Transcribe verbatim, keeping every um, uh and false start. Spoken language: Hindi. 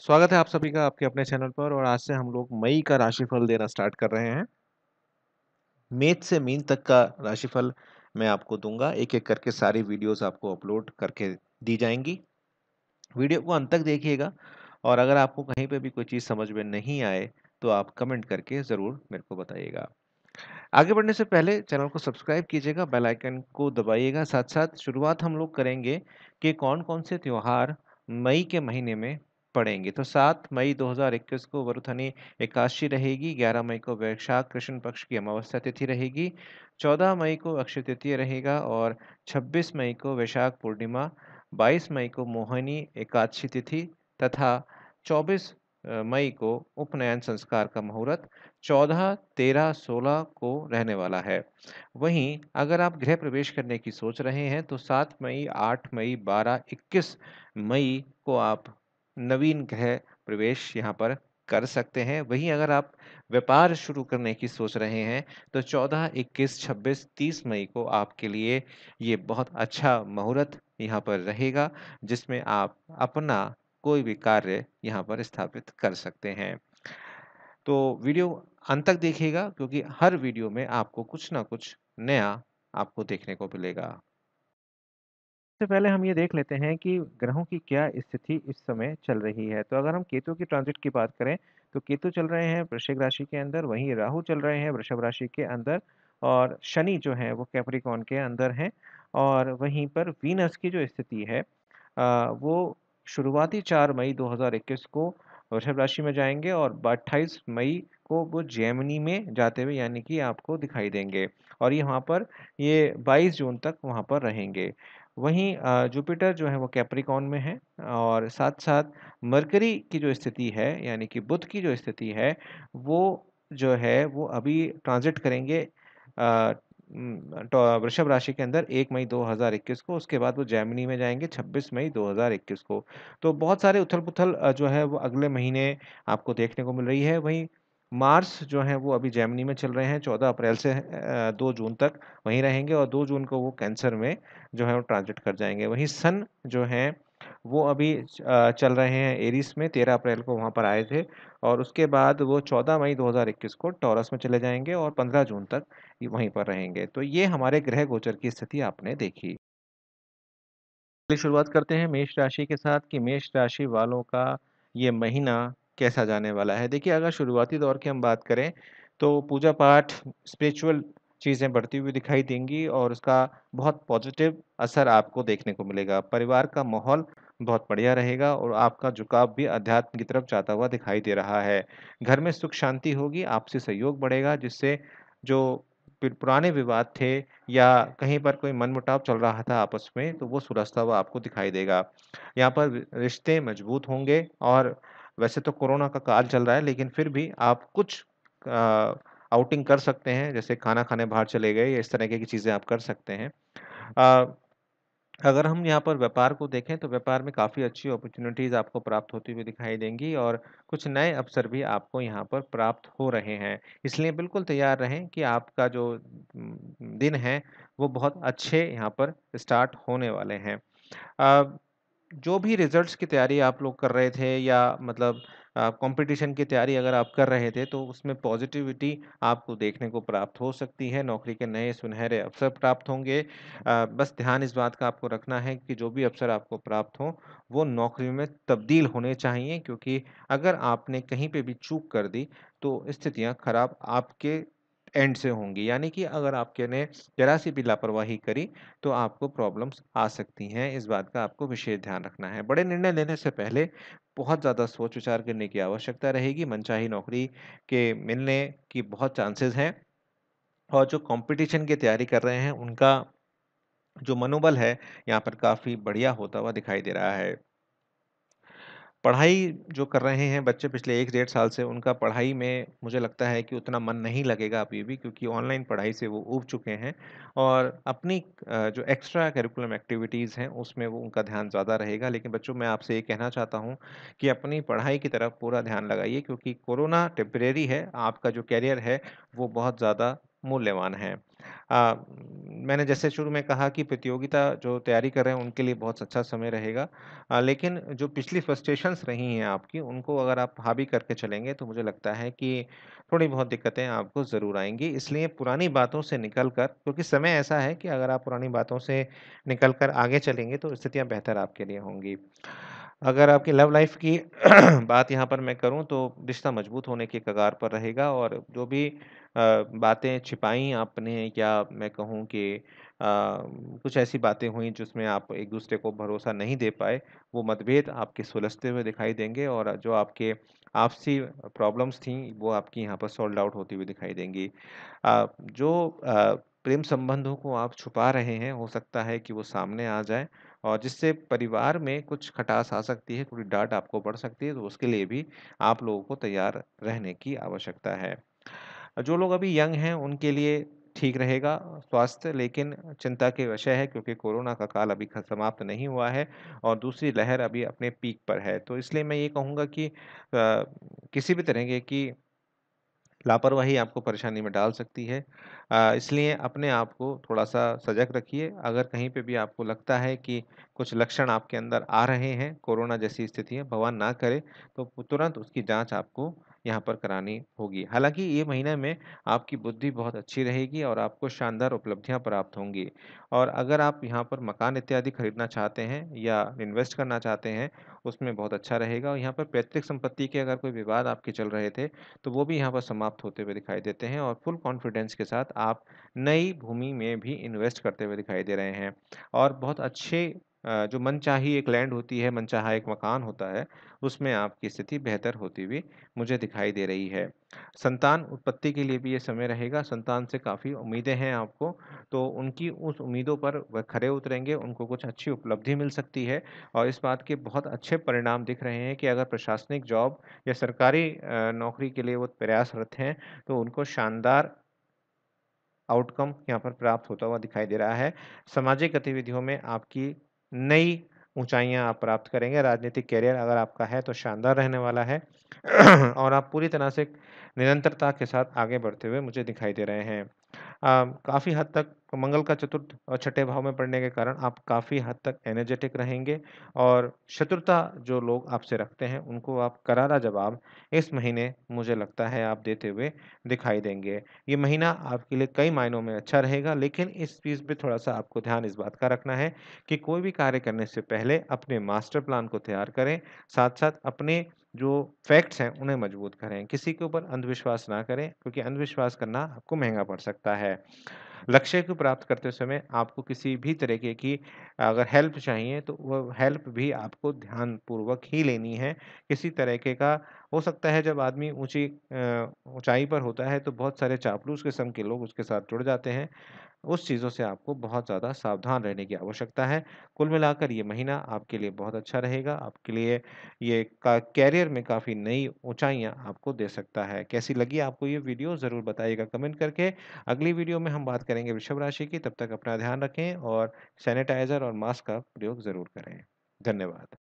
स्वागत है आप सभी का आपके अपने चैनल पर। और आज से हम लोग मई का राशिफल देना स्टार्ट कर रहे हैं। मेष से मीन तक का राशिफल मैं आपको दूंगा। एक एक करके सारी वीडियोस आपको अपलोड करके दी जाएंगी। वीडियो को अंत तक देखिएगा और अगर आपको कहीं पे भी कोई चीज़ समझ में नहीं आए तो आप कमेंट करके ज़रूर मेरे को बताइएगा। आगे बढ़ने से पहले चैनल को सब्सक्राइब कीजिएगा, बेल आइकन को दबाइएगा। साथ साथ शुरुआत हम लोग करेंगे कि कौन कौन से त्यौहार मई के महीने में पढ़ेंगे। तो सात मई दो हज़ार इक्कीस को वरुथनी एकादशी रहेगी, ग्यारह मई को वैशाख कृष्ण पक्ष की अमावस्या तिथि रहेगी, चौदह मई को अक्षय तृतीय रहेगा और छब्बीस मई को वैशाख पूर्णिमा, बाईस मई को मोहिनी एकादशी तिथि तथा चौबीस मई को उपनयन संस्कार का मुहूर्त चौदह, तेरह, सोलह को रहने वाला है। वहीं अगर आप गृह प्रवेश करने की सोच रहे हैं तो सात मई, आठ मई, बारह, इक्कीस मई को आप नवीन गृह प्रवेश यहाँ पर कर सकते हैं। वहीं अगर आप व्यापार शुरू करने की सोच रहे हैं तो चौदह, इक्कीस, छब्बीस, तीस मई को आपके लिए ये बहुत अच्छा मुहूर्त यहाँ पर रहेगा, जिसमें आप अपना कोई भी कार्य यहाँ पर स्थापित कर सकते हैं। तो वीडियो अंत तक देखिएगा क्योंकि हर वीडियो में आपको कुछ ना कुछ नया आपको देखने को मिलेगा। सबसे पहले हम ये देख लेते हैं कि ग्रहों की क्या स्थिति इस समय चल रही है। तो अगर हम केतु की ट्रांजिट की बात करें तो केतु चल रहे हैं वृश्चिक राशि के अंदर, वहीं राहु चल रहे हैं वृषभ राशि के अंदर और शनि जो है वो कैप्रिकॉन के अंदर हैं। और वहीं पर वीनस की जो स्थिति है वो शुरुआती चार मई दो हज़ार इक्कीस को वृषभ राशि में जाएंगे और अट्ठाईस मई को वो जेमिनी में जाते हुए यानी कि आपको दिखाई देंगे और ये वहाँ पर ये बाईस जून तक वहाँ पर रहेंगे। वहीं जुपिटर जो है वो कैप्रिकॉन में है और साथ साथ मरकरी की जो स्थिति है यानी कि बुध की जो स्थिति है वो जो है वो अभी ट्रांजिट करेंगे वृषभ राशि के अंदर एक मई दो हज़ार इक्कीस को। उसके बाद वो जैमिनी में जाएंगे छब्बीस मई दो हज़ार इक्कीस को। तो बहुत सारे उथल पुथल जो है वो अगले महीने आपको देखने को मिल रही है। वहीं मार्स जो है वो अभी जैमिनी में चल रहे हैं, चौदह अप्रैल से दो जून तक वहीं रहेंगे और दो जून को वो कैंसर में जो है वो ट्रांजिट कर जाएंगे। वहीं सन जो हैं वो अभी चल रहे हैं एरिस में, तेरह अप्रैल को वहाँ पर आए थे और उसके बाद वो चौदह मई दो हज़ार इक्कीस को टॉरस में चले जाएंगे और पंद्रह जून तक वहीं पर रहेंगे। तो ये हमारे ग्रह गोचर की स्थिति आपने देखी। शुरुआत करते हैं मेष राशि के साथ कि मेष राशि वालों का ये महीना कैसा जाने वाला है। देखिए अगर शुरुआती दौर की हम बात करें तो पूजा पाठ स्पिरिचुअल चीज़ें बढ़ती हुई दिखाई देंगी और उसका बहुत पॉजिटिव असर आपको देखने को मिलेगा। परिवार का माहौल बहुत बढ़िया रहेगा और आपका झुकाव भी अध्यात्म की तरफ जाता हुआ दिखाई दे रहा है। घर में सुख शांति होगी, आपसी सहयोग बढ़ेगा जिससे जो पुराने विवाद थे या कहीं पर कोई मनमुटाव चल रहा था आपस में तो वो सुलझता हुआ आपको दिखाई देगा। यहाँ पर रिश्ते मजबूत होंगे और वैसे तो कोरोना का काल चल रहा है लेकिन फिर भी आप कुछ आ, आउटिंग कर सकते हैं, जैसे खाना खाने बाहर चले गए, इस तरह की चीज़ें आप कर सकते हैं। आ, अगर हम यहाँ पर व्यापार को देखें तो व्यापार में काफ़ी अच्छी अपॉर्चुनिटीज़ आपको प्राप्त होती हुई दिखाई देंगी और कुछ नए अवसर भी आपको यहाँ पर प्राप्त हो रहे हैं। इसलिए बिल्कुल तैयार रहें कि आपका जो दिन है वो बहुत अच्छे यहाँ पर स्टार्ट होने वाले हैं। आ, जो भी रिजल्ट्स की तैयारी आप लोग कर रहे थे या मतलब कंपटीशन की तैयारी अगर आप कर रहे थे तो उसमें पॉजिटिविटी आपको देखने को प्राप्त हो सकती है। नौकरी के नए सुनहरे अवसर प्राप्त होंगे। आ, बस ध्यान इस बात का आपको रखना है कि जो भी अवसर आपको प्राप्त हो वो नौकरी में तब्दील होने चाहिए, क्योंकि अगर आपने कहीं पे भी चूक कर दी तो स्थितियाँ खराब आपके एंड से होंगी। यानी कि अगर आपके ने जरा सी भी लापरवाही करी तो आपको प्रॉब्लम्स आ सकती हैं। इस बात का आपको विशेष ध्यान रखना है। बड़े निर्णय लेने से पहले बहुत ज़्यादा सोच विचार करने की आवश्यकता रहेगी। मनचाही नौकरी के मिलने की बहुत चांसेस हैं और जो कंपटीशन की तैयारी कर रहे हैं उनका जो मनोबल है यहाँ पर काफ़ी बढ़िया होता हुआ दिखाई दे रहा है। पढ़ाई जो कर रहे हैं बच्चे पिछले एक डेढ़ साल से, उनका पढ़ाई में मुझे लगता है कि उतना मन नहीं लगेगा अभी भी, क्योंकि ऑनलाइन पढ़ाई से वो ऊब चुके हैं और अपनी जो एक्स्ट्रा करिकुलम एक्टिविटीज़ हैं उसमें वो उनका ध्यान ज़्यादा रहेगा। लेकिन बच्चों मैं आपसे ये कहना चाहता हूँ कि अपनी पढ़ाई की तरफ पूरा ध्यान लगाइए, क्योंकि कोरोना टेम्परेरी है। आपका जो कैरियर है वो बहुत ज़्यादा मूल्यवान हैं। आ, मैंने जैसे शुरू में कहा कि प्रतियोगिता जो तैयारी कर रहे हैं उनके लिए बहुत अच्छा समय रहेगा, आ, लेकिन जो पिछली फ्रस्ट्रेशंस रही हैं आपकी, उनको अगर आप हावी करके चलेंगे तो मुझे लगता है कि थोड़ी बहुत दिक्कतें आपको ज़रूर आएंगी। इसलिए पुरानी बातों से निकल कर, क्योंकि समय ऐसा है कि अगर आप पुरानी बातों से निकल कर आगे चलेंगे तो स्थितियाँ बेहतर आपके लिए होंगी। अगर आपकी लव लाइफ की बात यहाँ पर मैं करूँ तो रिश्ता मजबूत होने के कगार पर रहेगा, और जो भी बातें छिपाई आपने, या मैं कहूँ कि कुछ ऐसी बातें हुई जिसमें आप एक दूसरे को भरोसा नहीं दे पाए, वो मतभेद आपके सुलझते हुए दिखाई देंगे, और जो आपके आपसी प्रॉब्लम्स थी वो आपकी यहाँ पर सॉल्व आउट होती हुई दिखाई देंगी। जो प्रेम संबंधों को आप छुपा रहे हैं, हो सकता है कि वो सामने आ जाए, और जिससे परिवार में कुछ खटास आ सकती है, थोड़ी डांट आपको बढ़ सकती है, तो उसके लिए भी आप लोगों को तैयार रहने की आवश्यकता है। जो लोग अभी यंग हैं उनके लिए ठीक रहेगा स्वास्थ्य, लेकिन चिंता के विषय है क्योंकि कोरोना का काल अभी समाप्त नहीं हुआ है और दूसरी लहर अभी अपने पीक पर है। तो इसलिए मैं ये कहूँगा कि आ, किसी भी तरह की लापरवाही आपको परेशानी में डाल सकती है, इसलिए अपने आप को थोड़ा सा सजग रखिए। अगर कहीं पे भी आपको लगता है कि कुछ लक्षण आपके अंदर आ रहे हैं, कोरोना जैसी स्थिति है, भगवान ना करे, तो तुरंत उसकी जांच आपको यहाँ पर करानी होगी। हालांकि ये महीने में आपकी बुद्धि बहुत अच्छी रहेगी और आपको शानदार उपलब्धियाँ प्राप्त होंगी, और अगर आप यहाँ पर मकान इत्यादि खरीदना चाहते हैं या इन्वेस्ट करना चाहते हैं उसमें बहुत अच्छा रहेगा। और यहाँ पर पैतृक संपत्ति के अगर कोई विवाद आपके चल रहे थे तो वो भी यहाँ पर समाप्त होते हुए दिखाई देते हैं, और फुल कॉन्फिडेंस के साथ आप नई भूमि में भी इन्वेस्ट करते हुए दिखाई दे रहे हैं। और बहुत अच्छे जो मनचाही एक लैंड होती है, मनचाहा एक मकान होता है, उसमें आपकी स्थिति बेहतर होती हुई मुझे दिखाई दे रही है। संतान उत्पत्ति के लिए भी ये समय रहेगा, संतान से काफ़ी उम्मीदें हैं आपको, तो उनकी उस उम्मीदों पर वह खरे उतरेंगे, उनको कुछ अच्छी उपलब्धि मिल सकती है, और इस बात के बहुत अच्छे परिणाम दिख रहे हैं कि अगर प्रशासनिक जॉब या सरकारी नौकरी के लिए वो प्रयासरत हैं तो उनको शानदार आउटकम यहाँ पर प्राप्त होता हुआ दिखाई दे रहा है। सामाजिक गतिविधियों में आपकी नई ऊंचाइयां आप प्राप्त करेंगे। राजनीतिक कैरियर अगर आपका है तो शानदार रहने वाला है, और आप पूरी तरह से निरंतरता के साथ आगे बढ़ते हुए मुझे दिखाई दे रहे हैं। काफ़ी हद तक मंगल का चतुर्थ और छठे भाव में पड़ने के कारण आप काफ़ी हद तक एनर्जेटिक रहेंगे, और शत्रुता जो लोग आपसे रखते हैं उनको आप करारा जवाब इस महीने मुझे लगता है आप देते हुए दिखाई देंगे। ये महीना आपके लिए कई मायनों में अच्छा रहेगा, लेकिन इस चीज़ पे थोड़ा सा आपको ध्यान इस बात का रखना है कि कोई भी कार्य करने से पहले अपने मास्टर प्लान को तैयार करें, साथ साथ अपने जो फैक्ट्स हैं उन्हें मजबूत करें, किसी के ऊपर अंधविश्वास ना करें, क्योंकि अंधविश्वास करना आपको महंगा पड़ सकता है। लक्ष्य को प्राप्त करते समय आपको किसी भी तरीके की अगर हेल्प चाहिए तो वह हेल्प भी आपको ध्यानपूर्वक ही लेनी है। किसी तरीके का हो सकता है, जब आदमी ऊंची ऊंचाई पर होता है तो बहुत सारे चापलूस किस्म के लोग उसके साथ जुड़ जाते हैं, उस चीज़ों से आपको बहुत ज़्यादा सावधान रहने की आवश्यकता है। कुल मिलाकर ये महीना आपके लिए बहुत अच्छा रहेगा, आपके लिए ये का कैरियर में काफ़ी नई ऊंचाइयां आपको दे सकता है। कैसी लगी आपको ये वीडियो ज़रूर बताइएगा कमेंट करके। अगली वीडियो में हम बात करेंगे वृषभ राशि की। तब तक अपना ध्यान रखें और सैनिटाइज़र और मास्क का प्रयोग ज़रूर करें। धन्यवाद।